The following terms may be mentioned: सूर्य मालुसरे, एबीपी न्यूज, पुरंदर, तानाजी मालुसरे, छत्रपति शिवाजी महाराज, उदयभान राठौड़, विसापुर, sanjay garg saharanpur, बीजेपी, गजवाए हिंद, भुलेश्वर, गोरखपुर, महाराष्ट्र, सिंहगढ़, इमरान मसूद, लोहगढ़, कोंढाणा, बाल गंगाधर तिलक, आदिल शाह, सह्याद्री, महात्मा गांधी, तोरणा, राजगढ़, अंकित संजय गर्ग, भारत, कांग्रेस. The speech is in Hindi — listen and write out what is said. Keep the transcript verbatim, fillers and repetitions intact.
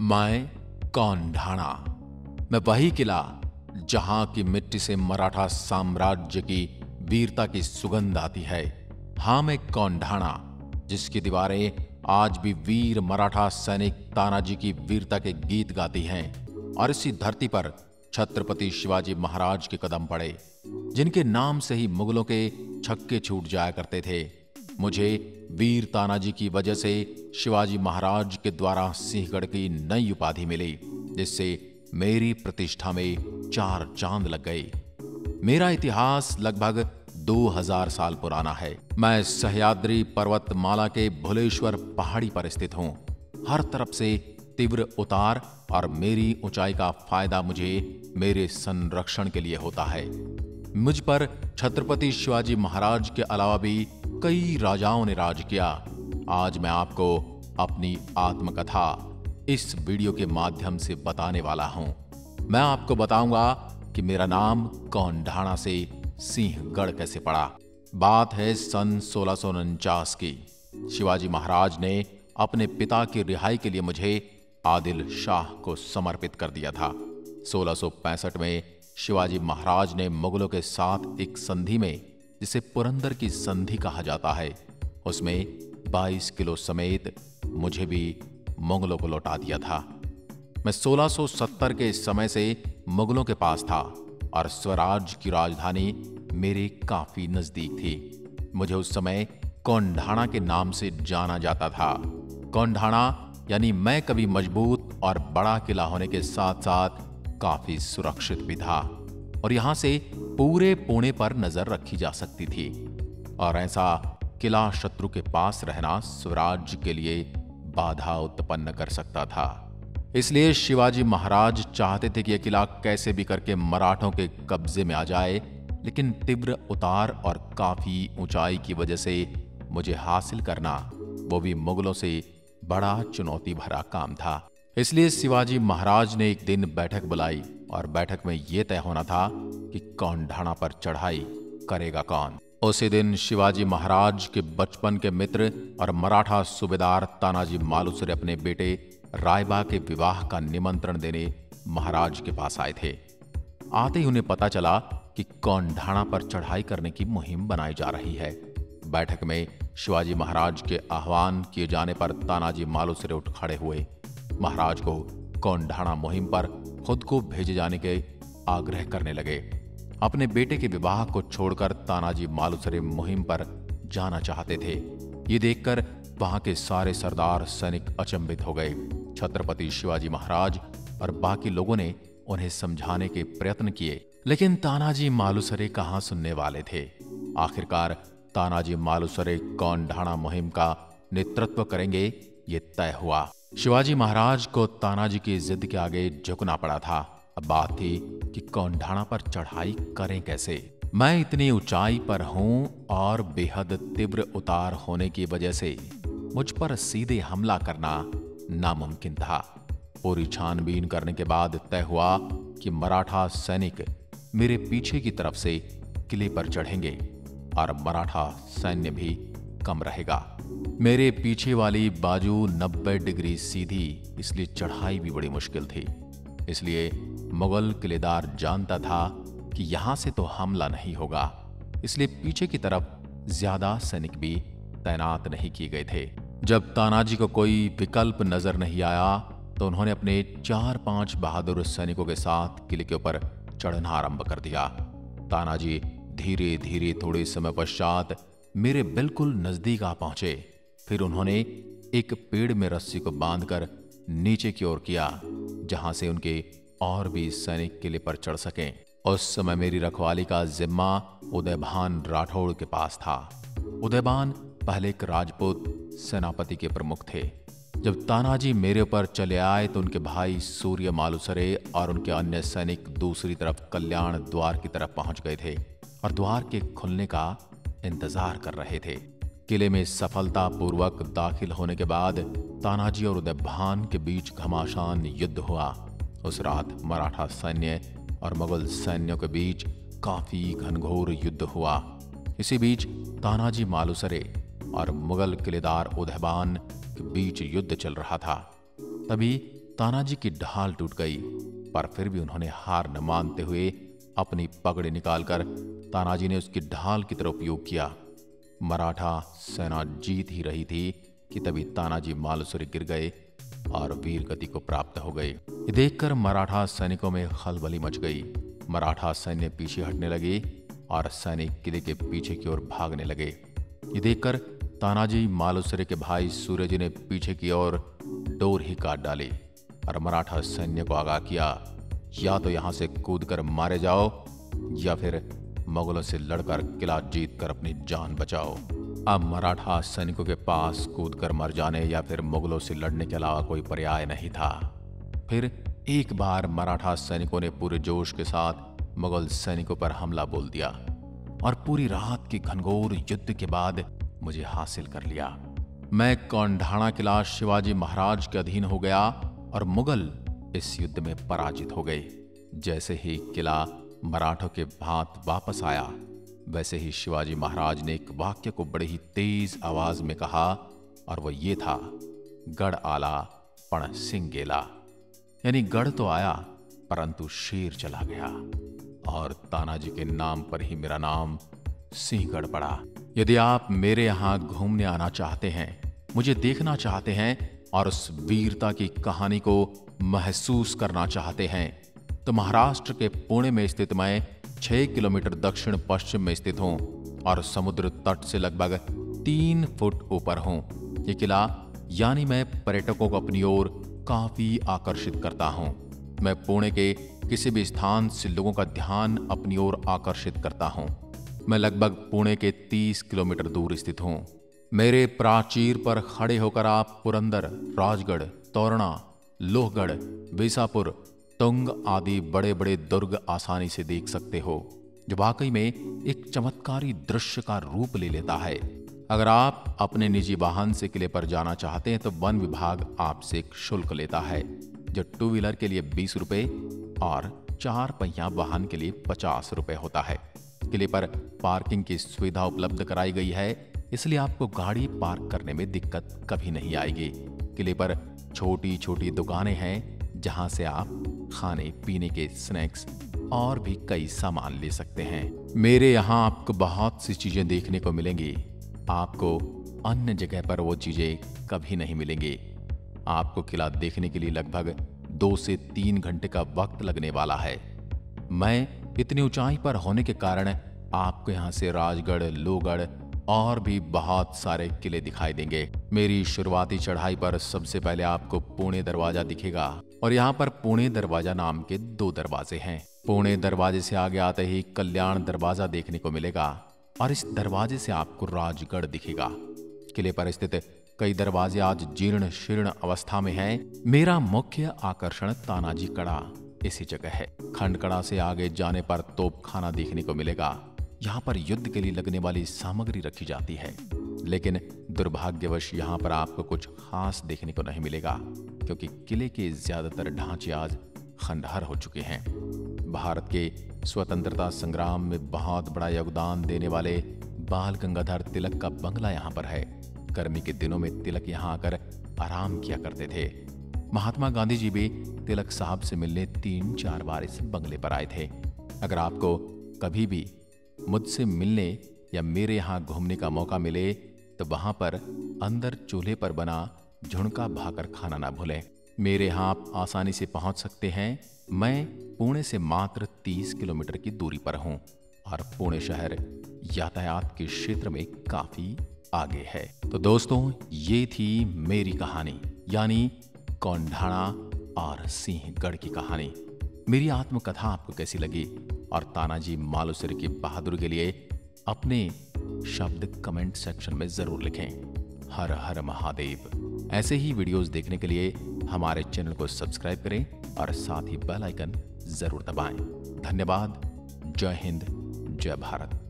मैं कोंढाणा, मैं वही किला जहां की मिट्टी से मराठा साम्राज्य की वीरता की सुगंध आती है। हां, मैं कोंढाणा जिसकी दीवारें आज भी वीर मराठा सैनिक तानाजी की वीरता के गीत गाती हैं। और इसी धरती पर छत्रपति शिवाजी महाराज के कदम पड़े, जिनके नाम से ही मुगलों के छक्के छूट जाया करते थे। मुझे वीर तानाजी की वजह से शिवाजी महाराज के द्वारा सिंहगढ़ की नई उपाधि मिली, जिससे मेरी प्रतिष्ठा में चार चांद लग गए। मेरा इतिहास लगभग दो हज़ार साल पुराना है। मैं सह्याद्री पर्वतमाला के भुलेश्वर पहाड़ी पर स्थित हूँ। हर तरफ से तीव्र उतार और मेरी ऊंचाई का फायदा मुझे मेरे संरक्षण के लिए होता है। मुझ पर छत्रपति शिवाजी महाराज के अलावा भी कई राजाओं ने राज किया। आज मैं आपको अपनी आत्मकथा इस वीडियो के माध्यम से बताने वाला हूं। मैं आपको बताऊंगा कि मेरा नाम कोंढाणा से सिंहगढ़ कैसे पड़ा। बात है सन सोलह सौ उनचास की। शिवाजी महाराज ने अपने पिता की रिहाई के लिए मुझे आदिल शाह को समर्पित कर दिया था। सोलह सौ पैंसठ में शिवाजी महाराज ने मुगलों के साथ एक संधि में, जिसे पुरंदर की संधि कहा जाता है, उसमें बाईस किलो समेत मुझे भी मुगलों को लौटा दिया था। मैं सोलह सौ सत्तर के समय से मुगलों के पास था और स्वराज की राजधानी मेरे काफी नजदीक थी। मुझे उस समय कोंढाणा के नाम से जाना जाता था। कोंढाणा यानी मैं कभी मजबूत और बड़ा किला होने के साथ साथ काफी सुरक्षित भी था, और यहां से पूरे पुणे पर नजर रखी जा सकती थी। और ऐसा किला शत्रु के पास रहना स्वराज के लिए बाधा उत्पन्न कर सकता था। इसलिए शिवाजी महाराज चाहते थे कि यह किला कैसे भी करके मराठों के कब्जे में आ जाए, लेकिन तीव्र उतार और काफी ऊंचाई की वजह से मुझे हासिल करना, वो भी मुगलों से, बड़ा चुनौती भरा काम था। इसलिए शिवाजी महाराज ने एक दिन बैठक बुलाई और बैठक में यह तय होना था कि कोंढाणा पर चढ़ाई करेगा कौन। उसी दिन शिवाजी महाराज के बचपन के मित्र और मराठा सूबेदार तानाजी मालुसरे अपने बेटे रायबा के विवाह का निमंत्रण देने महाराज के पास आए थे। आते ही उन्हें पता चला कि कोंढाणा पर चढ़ाई करने की मुहिम बनाई जा रही है। बैठक में शिवाजी महाराज के आह्वान किए जाने पर तानाजी मालुसरे उठ खड़े हुए। महाराज को कोंढाणा मुहिम पर खुद को भेजे जाने के आग्रह करने लगे। अपने बेटे के विवाह को छोड़कर तानाजी मालुसरे मुहिम पर जाना चाहते थे। ये देखकर वहां के सारे सरदार सैनिक अचंभित हो गए। छत्रपति शिवाजी महाराज और बाकी लोगों ने उन्हें समझाने के प्रयत्न किए, लेकिन तानाजी मालुसरे कहाँ सुनने वाले थे। आखिरकार तानाजी मालुसरे कोंढाणा मुहिम का नेतृत्व करेंगे, ये तय हुआ। शिवाजी महाराज को तानाजी की जिद के आगे झुकना पड़ा था। अब बात थी कि कोंढाणा पर चढ़ाई करें कैसे। मैं इतनी ऊंचाई पर हूं और बेहद तीव्र उतार होने की वजह से मुझ पर सीधे हमला करना नामुमकिन था। पूरी छानबीन करने के बाद तय हुआ कि मराठा सैनिक मेरे पीछे की तरफ से किले पर चढ़ेंगे और मराठा सैन्य भी कम रहेगा। मेरे पीछे वाली बाजू नब्बे डिग्री सीधी, इसलिए चढ़ाई भी बड़ी मुश्किल थी। इसलिए मुगल किलेदार जानता था कि यहां से तो हमला नहीं होगा, इसलिए पीछे की तरफ ज्यादा सैनिक भी तैनात नहीं किए गए थे। जब तानाजी को कोई विकल्प नजर नहीं आया तो उन्होंने अपने चार पांच बहादुर सैनिकों के साथ किले के ऊपर चढ़ना आरंभ कर दिया। तानाजी धीरे धीरे थोड़े समय पश्चात मेरे बिल्कुल नजदीक आ पहुंचे। फिर उन्होंने एक पेड़ में रस्सी को बांधकर नीचे की ओर किया, जहां से उनके और भी सैनिक किले पर चढ़ सकें। उस समय मेरी रखवाली का जिम्मा उदयभान राठौड़ के पास था। उदयभान पहले एक राजपूत सेनापति के प्रमुख थे। जब तानाजी मेरे ऊपर चले आए तो उनके भाई सूर्य मालुसरे और उनके अन्य सैनिक दूसरी तरफ कल्याण द्वार की तरफ पहुंच गए थे और द्वार के खुलने का इंतजार कर रहे थे। किले में सफलतापूर्वक दाखिल होने के बाद तानाजी और उदयभान के बीच घमासान युद्ध हुआ। उस रात मराठा सैन्य और मुगल सैन्यों के बीच काफी घनघोर युद्ध हुआ। इसी बीच तानाजी मालुसरे और मुगल किलेदार उदयभान के बीच युद्ध चल रहा था। तभी तानाजी की ढाल टूट गई, पर फिर भी उन्होंने हार न मानते हुए अपनी पगड़ी निकालकर तानाजी ने उसकी ढाल की तरह उपयोग किया। मराठा सेना जीत ही रही थी कि तभी तानाजी मालुसरे गिर गए और वीर गति को प्राप्त हो गए। ये देखकर मराठा सैनिकों में खलबली मच गई। मराठा सैन्य पीछे हटने लगे और सैनिक किले के पीछे की ओर भागने लगे। ये देखकर तानाजी मालुसरे के भाई सूर्यजी ने पीछे की ओर डोर ही काट डाली और मराठा सैन्य को आगाह किया, या तो यहां से कूदकर मारे जाओ या फिर मुगलों से लड़कर किला जीतकर अपनी जान बचाओ। अब मराठा सैनिकों के पास कूदकर मर जाने या फिर मुगलों से लड़ने के अलावा कोई पर्याय नहीं था। फिर एक बार मराठा सैनिकों ने पूरे जोश के साथ मुगल सैनिकों पर हमला बोल दिया और पूरी रात की घनघोर युद्ध के बाद मुझे हासिल कर लिया। मैं कोंढाणा किला शिवाजी महाराज के अधीन हो गया और मुगल इस युद्ध में पराजित हो गए। जैसे ही किला मराठों के भांत वापस आया, वैसे ही शिवाजी महाराज ने एक वाक्य को बड़े ही तेज आवाज में कहा और वह ये था, गढ़ आला पण सिंह गेला, यानी गढ़ तो आया परंतु शेर चला गया। और तानाजी के नाम पर ही मेरा नाम सिंहगढ़ पड़ा। यदि आप मेरे यहां घूमने आना चाहते हैं, मुझे देखना चाहते हैं और उस वीरता की कहानी को महसूस करना चाहते हैं, तो महाराष्ट्र के पुणे में स्थित मैं छह किलोमीटर दक्षिण पश्चिम में स्थित हूं और समुद्र तट से लगभग तीन फुट ऊपर हूं। ये किला यानी मैं पर्यटकों को अपनी ओर काफी आकर्षित करता हूं। मैं पुणे के किसी भी स्थान से लोगों का ध्यान अपनी ओर आकर्षित करता हूं। मैं लगभग पुणे के तीस किलोमीटर दूर स्थित हूं। मेरे प्राचीर पर खड़े होकर आप पुरंदर, राजगढ़, तोरणा, लोहगढ़, विसापुर, तुंग आदि बड़े बड़े दुर्ग आसानी से देख सकते हो, जो वाकई में एक चमत्कारी दृश्य का रूप ले लेता है। अगर आप अपने निजी वाहन से किले पर जाना चाहते हैं तो वन विभाग आपसे एक शुल्क लेता है, जो टू व्हीलर के लिए बीस रुपये और चार पहिया वाहन के लिए पचास रुपये होता है। किले पर पार्किंग की सुविधा उपलब्ध कराई गई है, इसलिए आपको गाड़ी पार्क करने में दिक्कत कभी नहीं आएगी। किले पर छोटी छोटी दुकानें हैं जहां से आप खाने पीने के स्नैक्स और भी कई सामान ले सकते हैं। मेरे यहां आपको बहुत सी चीजें देखने को मिलेंगी, आपको अन्य जगह पर वो चीजें कभी नहीं मिलेंगी। आपको किला देखने के लिए लगभग दो से तीन घंटे का वक्त लगने वाला है। मैं इतनी ऊंचाई पर होने के कारण आपको यहाँ से राजगढ़, लोहगढ़ और भी बहुत सारे किले दिखाई देंगे। मेरी शुरुआती चढ़ाई पर सबसे पहले आपको पुणे दरवाजा दिखेगा और यहाँ पर पुणे दरवाजा नाम के दो दरवाजे हैं। पुणे दरवाजे से आगे आते ही कल्याण दरवाजा देखने को मिलेगा और इस दरवाजे से आपको राजगढ़ दिखेगा। किले पर स्थित कई दरवाजे आज जीर्ण शीर्ण अवस्था में हैं। मेरा मुख्य आकर्षण तानाजी कड़ा इसी जगह है। खंडकड़ा से आगे जाने पर तोपखाना देखने को मिलेगा। यहाँ पर युद्ध के लिए लगने वाली सामग्री रखी जाती है, लेकिन दुर्भाग्यवश यहाँ पर आपको कुछ खास देखने को नहीं मिलेगा, क्योंकि किले के ज्यादातर ढांचे आज खंडहर हो चुके हैं। भारत के स्वतंत्रता संग्राम में बहुत बड़ा योगदान देने वाले बाल गंगाधर तिलक का बंगला यहाँ पर है। गर्मी के दिनों में तिलक यहाँ आकर आराम किया करते थे। महात्मा गांधी जी भी तिलक साहब से मिलने तीन चार बार इस बंगले पर आए थे। अगर आपको कभी भी मुझसे मिलने या मेरे यहाँ घूमने का मौका मिले तो वहाँ पर अंदर चूल्हे पर बना झुणका भाकर खाना ना भूलें। मेरे यहाँ आप आसानी से पहुँच सकते हैं। मैं पुणे से मात्र तीस किलोमीटर की दूरी पर हूँ और पुणे शहर यातायात के क्षेत्र में काफ़ी आगे है। तो दोस्तों, ये थी मेरी कहानी, यानी कोंढाणा और सिंहगढ़ की कहानी। मेरी आत्मकथा आपको कैसी लगी और तानाजी मालुसरे की बहादुरी के लिए अपने शब्द कमेंट सेक्शन में ज़रूर लिखें। हर हर महादेव। ऐसे ही वीडियोस देखने के लिए हमारे चैनल को सब्सक्राइब करें और साथ ही बेल आइकन ज़रूर दबाएं। धन्यवाद। जय हिंद, जय भारत।